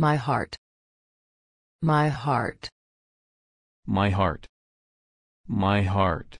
My heart. My heart. My heart. My heart.